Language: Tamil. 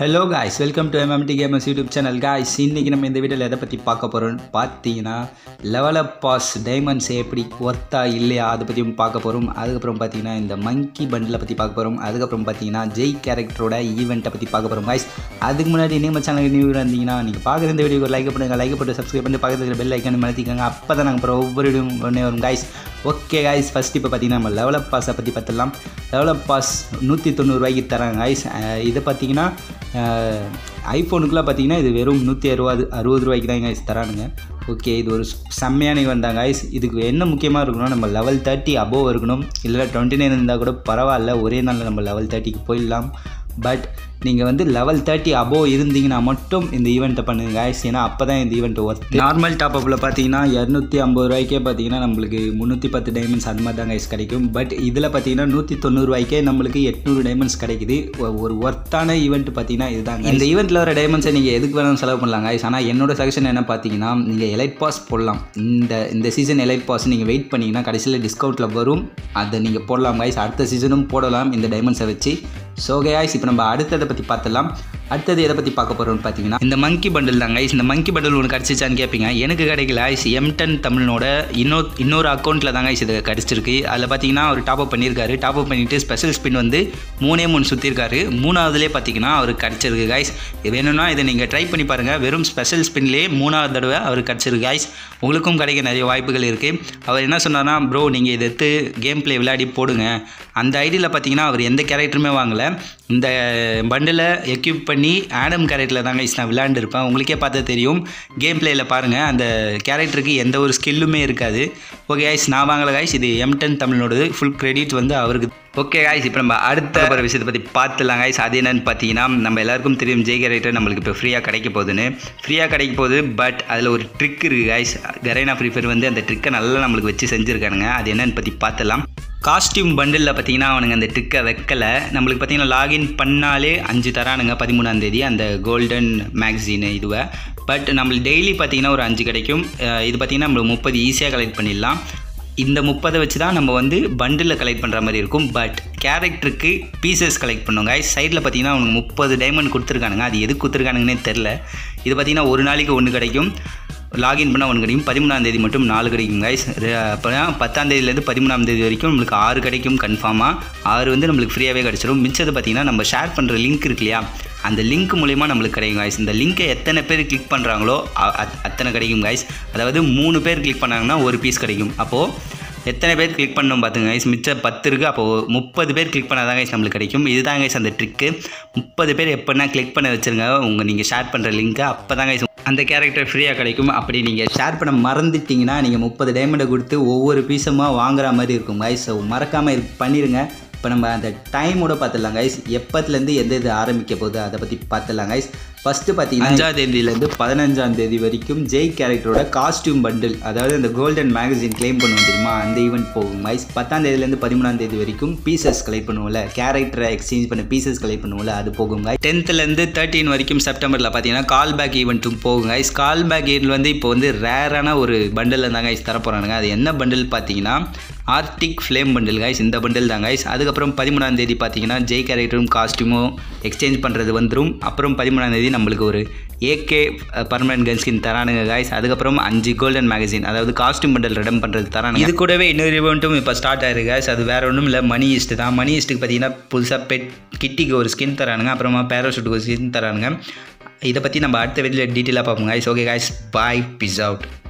Hello guys, welcome to MMT gamers YouTube channel. Guys, இன்றைக்கி நம்ம இந்த வீடியோவில் எதை பற்றி பார்க்க போகிறோம்னு பார்த்தீங்கன்னா, லெவல் அப் பாஸ் டைமண்ட்ஸ் எப்படி ஒர்த்தா இல்லையா அதை பற்றி பார்க்க போகிறோம். அதுக்கப்புறம் பார்த்தீங்கன்னா இந்த மங்கி பண்டிலை பற்றி பார்க்க போகிறோம். அதுக்கப்புறம் பார்த்தீங்கன்னா ஜெய் கேரக்டரோட ஈவெண்ட்டை பற்றி பார்க்க போகிறோம். காய்ஸ், அதுக்கு முன்னாடி நம்ம சேனலுக்கு நியூ இருந்தீங்கன்னா நீங்கள் பார்க்குற இந்த வீடியோக்கு லைக் பண்ணுங்கள். லைக் போட்டு சப்ஸ்கிரைப் பண்ணி பக்கத்தில் பெல் ஐக்கானு மாற்றிக்கோங்க. அப்போ தான் நாங்கள் அப்புறம் ஒவ்வொரு வீடியோ ஒன்றே வரும். காய்ஸ், ஓகே காய்ஸ், ஃபஸ்ட் இப்போ பார்த்தீங்கன்னா நம்ம லெவல் அப் பாஸை பற்றி பார்த்துடலாம். லெவல் அப் பாஸ் 190 ரூபாய்க்கு தராங்க. காய்ஸ், இதை பார்த்தீங்கன்னா ஐஃபோனுக்குலாம் பார்த்தீங்கன்னா இது வெறும் 160 ரூபாய்க்கு தான் காய்ஸ் தரானுங்க. ஓகே, இது ஒரு செம்மையான வந்தாங்க. ஐஸ் இதுக்கு என்ன முக்கியமாக இருக்கணும், நம்ம லெவல் 30 அபோவ் இருக்கணும். இல்லை 29 இருந்தால் கூட பரவாயில்ல, ஒரே நாளில் நம்ம லெவல் 30க்கு போயிடலாம். பட் நீங்கள் வந்து லெவல் 30 அபோவ் இருந்தீங்கன்னா மட்டும் இந்த ஈவெண்ட்டை பண்ணுங்கள் காய்ஸ். ஏன்னா அப்போ தான் இந்த ஈவெண்ட் ஒர்த்து. நார்மல் டாப்அப்பில் பார்த்தீங்கன்னா 250 ரூபாய்க்கே பார்த்தீங்கன்னா நம்மளுக்கு 310 டைமண்ட்ஸ் அந்த மாதிரி தான் காய்ஸ் கிடைக்கும். பட் இதில் பார்த்தீங்கன்னா 190 ரூபாய்க்கே நம்மளுக்கு 800 டைமண்ட்ஸ் கிடைக்குது. ஒரு ஒர்த்தான ஈவெண்ட் பார்த்தீங்கன்னா இதுதான். இந்த ஈவெண்ட்டில் வர டைமண்ட்ஸை நீங்கள் எதுக்கு வேணாலும் செலவு பண்ணலாம் காய்ஸ். ஆனால் என்னோடய சஜஷன் என்ன பார்த்தீங்கன்னா, நீங்கள் எலைட் பாஸ் போடலாம். இந்த சீசன் எலைட் பாஸ் நீங்கள் வெயிட் பண்ணிங்கன்னா கடைசியில் டிஸ்கவுண்ட்டில் வரும், அதை நீங்கள் போடலாம் காய்ஸ். அடுத்த சீசனும் போடலாம் இந்த டைமண்ட்ஸை வச்சு. ஸோ காய்ஸ், இப்போ நம்ம அடுத்ததை பற்றி பார்த்துடலாம். அடுத்தது எதை பற்றி பார்க்க போகிறோம்னு பார்த்தீங்கன்னா இந்த மங்கி பண்டில் தான் காய்ஸ். இந்த மங்கி பண்டில் ஒன்று கிடச்சிச்சான்னு கேட்பீங்க, எனக்கு கிடைக்கல ஐஸ். M10 தமிழனோட இன்னொரு அக்கௌண்ட்டில் தான் காய்ஸ் இது கிடச்சிருக்கு. அதில் பார்த்தீங்கன்னா அவர் டாப்அப் பண்ணியிருக்காரு. டாப்அப் பண்ணிவிட்டு ஸ்பெஷல் ஸ்பின் வந்து 3 சுற்றிருக்காரு. 3ஆவதுலேயே பார்த்தீங்கன்னா அவருக்கு கிடச்சிருக்கு காய்ஸ். வேணும்னா இதை நீங்கள் ட்ரை பண்ணி பாருங்கள். வெறும் ஸ்பெஷல் ஸ்பின்லேயே 3ஆவது தடவை அவருக்கு கிடச்சிருக்கு காய்ஸ். உங்களுக்கும் கிடைக்க நிறைய வாய்ப்புகள் இருக்குது. அவர் என்ன சொன்னார்னா, ப்ரோ நீங்கள் இதை எடுத்து கேம் பிளே விளையாடி போடுங்க. அந்த ஐடியில் பார்த்தீங்கன்னா அவர் எந்த கேரக்டருமே வாங்கலை. இந்த பண்டில் எக்யூப் பண்ணி ஆடம் கேரக்டரில் தான் கைஸ் நான் விளையாண்டுருப்பேன். உங்களுக்கே பார்த்தா தெரியும், கேம் பிளேயில் பாருங்கள் அந்த கேரக்டருக்கு எந்த ஒரு ஸ்கில்லுமே இருக்காது. ஓகே காய்ஸ், நான் வாங்கலை காய்ஸ். இது M10 தமிழனோடது, ஃபுல் கிரெடிட் வந்து அவருக்கு. ஓகே காய்ஸ், இப்போ நம்ம அடுத்த ஒரு விஷயத்தை பற்றி பார்த்துடலாம் காய்ஸ். அது என்னென்னு பார்த்தீங்கன்னா, நம்ம எல்லாருக்கும் தெரியும் ஜெய் கேரக்டர் நம்மளுக்கு இப்போ ஃப்ரீயாக கிடைக்க போகுது. பட் அதில் ஒரு ட்ரிக் இருக்குது காய்ஸ். கரேனா ஃப்ரீ ஃபயர் வந்து அந்த ட்ரிக்கை நல்லா நம்மளுக்கு வச்சு செஞ்சுருக்கானுங்க. அது என்னென்னு பற்றி பார்த்துடலாம். காஸ்டியூம் பண்டிலில் பார்த்தீங்கன்னா அவனுங்க அந்த ட்ரிக்கை வைக்கலை. நம்மளுக்கு பார்த்தீங்கன்னா லாகின் பண்ணாலே 5 தரானுங்க 13ஆம் தேதி அந்த கோல்டன் மேக்சின் இதுவை. பட் நம்மளுக்கு டெய்லி பார்த்தீங்கன்னா ஒரு 5 கிடைக்கும். இது பார்த்திங்கன்னா நம்மளுக்கு 30 ஈஸியாக கலெக்ட் பண்ணிடலாம். இந்த 30 வச்சு தான் நம்ம வந்து பண்டிலில் கலெக்ட் பண்ணுற மாதிரி இருக்கும். பட் கேரக்டருக்கு பீசஸ் கலெக்ட் பண்ணுவோம் காய்ஸ். சைடில் பார்த்தீங்கன்னா அவனுக்கு 30 டைமண்ட் கொடுத்துருக்கானுங்க. அது எதுக்கு கொடுத்துருக்கானுங்கன்னே தெரில. இது பார்த்திங்கன்னா ஒரு நாளைக்கு 1 கிடைக்கும், லாகின் பண்ணால் 1 கிடைக்கும். 13ஆம் தேதி மட்டும் 4 கிடைக்கும் காய்ஸ். அப்புறம் 10ஆம் தேதியிலேருந்து 13ஆம் தேதி வரைக்கும் நம்மளுக்கு 6 கிடைக்கும். கன்ஃபார்மாக 6 வந்து நம்மளுக்கு ஃப்ரீயாகவே கிடச்சிடும். மிச்சது பார்த்திங்கன்னா நம்ம ஷேர் பண்ணுற லிங்க் இருக்கு இல்லையா, அந்த லிங்க் மூலிமா நம்மளுக்கு கிடைக்கும் காய்ஸ். இந்த லிங்க்கை எத்தனை பேர் கிளிக் பண்ணுறாங்களோ அத்தனை கிடைக்கும் காய்ஸ். அதாவது 3 பேர் கிளிக் பண்ணாங்கன்னா 1 பீஸ் கிடைக்கும். அப்போது எத்தனை பேர் கிளிக் பண்ணணும் பார்த்துங்க ஐஸ். மிச்சம் 10 இருக்குது. அப்போது 30 பேர் கிளிக் பண்ணால் தான் ஐஸ் நம்மளுக்கு கிடைக்கும். இதுதான் ஐஸ் அந்த ட்ரிக்கு. 30 பேர் எப்படின்னா கிளிக் பண்ண வச்சுருங்க உங்கள் நீங்கள் ஷேர் பண்ணுற லிங்க்கை. அப்போ தான் ஐஸ் அந்த கேரக்டர் ஃப்ரீயாக கிடைக்கும். அப்படி நீங்கள் ஷேர் பண்ண மறந்துட்டிங்கன்னா நீங்கள் 30 டைமண்டை கொடுத்து ஒவ்வொரு பீஸமாக வாங்குற மாதிரி இருக்கும் ஐஸ். மறக்காமல் பண்ணிடுங்க. இப்போ நம்ம அந்த டைமோட பார்த்துடலாம் ஐஸ். எப்பத்துலேருந்து எந்த இது ஆரம்பிக்க போகுது அதை பற்றி பார்த்துடலாம் ஐஸ். ஃபஸ்ட்டு பார்த்தீங்கன்னா 5ஆம் தேதியிலேருந்து 15ஆம் தேதி வரைக்கும் ஜெய் கேரக்டரோட காஸ்டியூம் பண்டில், அதாவது அந்த கோல்டன் மேகசின் கிளைம் பண்ணுவோம் தெரியுமா, அந்த ஈவெண்ட் போகும் மைஸ். 10ஆம் தேதியிலேருந்து 13ஆம் தேதி வரைக்கும் பீசஸ் கலெக்ட் பண்ணுவோம்ல, கேரக்டரை எக்ஸ்சேஞ்ச் பண்ண பீசஸ் கலெக்ட் பண்ணுவோம்ல, அது போகும் காய்ஸ். 10லேருந்து 13 வரைக்கும் செப்டம்பரில் பார்த்தீங்கன்னா கால் பேக் ஈவெண்ட்டும் போகும் காய்ஸ். கால் பேக் ஈவெண்ட் வந்து இப்போ வந்து ரேரான ஒரு பண்டில் தான் காய்ஸ் தரப்போகிறானுங்க. அது என்ன பண்டில் பார்த்தீங்கன்னா ஆர்டிக் ஃப்ளேம் பண்டில் காய்ஸ். இந்த பண்டில் தான் காய்ஸ். அதுக்கப்புறம் 13ஆம் தேதி பார்த்தீங்கன்னா ஜெய் கேரக்டரும் காஸ்டியூமும் எக்ஸ்சேஞ்ச் பண்ணுறது வந்துடும். அப்புறம் 13ஆம் தேதி நம்மளுக்கு ஒரு ஏகே பர்மனன்ட் கன்ஸ்கின் தரானுங்க காய்ஸ். அதுக்கப்புறம் 5 கோல்டன் மேகசின், அதாவது காஸ்டியூம் பண்டல் ரெடம் பண்ணுறது தரானுங்க. இது கூடவே இன்னொரு ஈவெண்ட்டும் இப்போ ஸ்டார்ட் ஆயிருக்கு காய்ஸ். அது வேறு ஒன்றும் இல்லை, மணி ஈஸ்ட்டு தான். மணி ஈஸ்ட்டுக்கு பார்த்தீங்கன்னா புதுசாக பெட் கிட்டிக்கு ஒரு ஸ்கின் தரானுங்க. அப்புறமா பேராஷூட்டுக்கு ஒரு ஸ்கின் தரானுங்க. இதை பற்றி நம்ம அடுத்த வீட்டில் டீட்டெயிலாக பார்ப்போம் guys. Okay guys, bye, peace out.